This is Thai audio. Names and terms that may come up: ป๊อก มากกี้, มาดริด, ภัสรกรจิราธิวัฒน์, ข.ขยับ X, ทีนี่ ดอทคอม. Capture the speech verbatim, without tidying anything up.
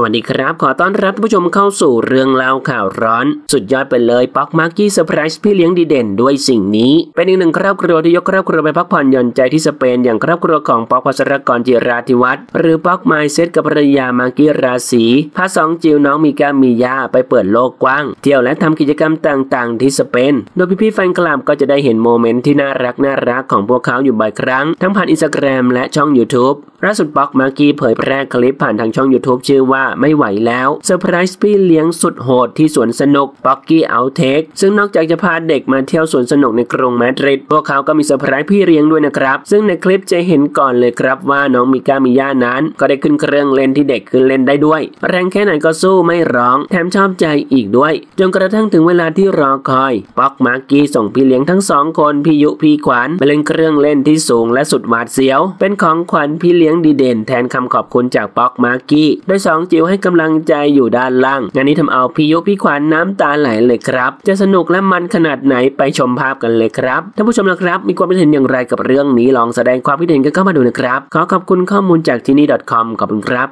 สวัสดีครับขอต้อนรับผู้ชมเข้าสู่เรื่องเล่าข่าวร้อนสุดยอดไปเลยป๊อกมากกี้เซอร์ไพรส์พี่เลี้ยงดีเด่นด้วยสิ่งนี้เป็นอีกหนึ่งครอบครัวที่ยกครอบครัวไปพักผ่อนหย่อนใจที่สเปนอย่างครอบครัวของป๊อกภัสรกรจิราธิวัฒน์หรือป๊อกไมเซ็ตกับภรรยามากกี้ราศีพาสองจิวน้องมีก้ามีย่าไปเปิดโลกกว้างเที่ยวและทำกิจกรรมต่างๆที่สเปนโดยพี่ๆแฟนคลับก็จะได้เห็นโมเมนต์ที่น่ารักน่ารักของพวกเขาอยู่บ่อยครั้งทั้งผ่านอินสตาแกรมและช่อง ยูทูบ ล่าสุดป๊อกมากกี้เผยแพร่คลิปผ่านทางช่อง ยูทูบ ชื่อว่าไม่ไหวแล้วเซอร์ไพรส์พี่เลี้ยงสุดโหดที่สวนสนุกป๊อกกี้เอาเทคซึ่งนอกจากจะพาเด็กมาเที่ยวสวนสนุกในกรุงมาดริดพวกเขาก็มีเซอร์ไพรส์พี่เลี้ยงด้วยนะครับซึ่งในคลิปจะเห็นก่อนเลยครับว่าน้องมิก้ามิย่านั้นก็ได้ขึ้นเครื่องเล่นที่เด็กขึ้นเล่นได้ด้วยแรงแค่ไหนก็สู้ไม่ร้องแถมชอบใจอีกด้วยจนกระทั่งถึงเวลาที่รอคอยป๊อกมากกี้ส่งพี่เลี้ยงทั้งสองคนพี่ยุพี่ขวัญไปเล่นเครื่องเล่นที่สูงและสุดหวาดเสียวเป็นของขวัญพี่เลี้ยงดีเด่นแทนคำขอบคุณจากป๊อกมากกี้โดยสองจิ๋วให้กำลังใจอยู่ด้านล่างงานนี้ทำเอาพี่ยุพี่ขวัญ น้ำตาไหลเลยครับจะสนุกและมันขนาดไหนไปชมภาพกันเลยครับท่านผู้ชมนะครับมีความคิดเห็นอย่างไรกับเรื่องนี้ลองแสดงความคิดเห็นกันเข้ามาดูนะครับขอขอบคุณข้อมูลจากทีนี่ ดอทคอม ขอบคุณครับ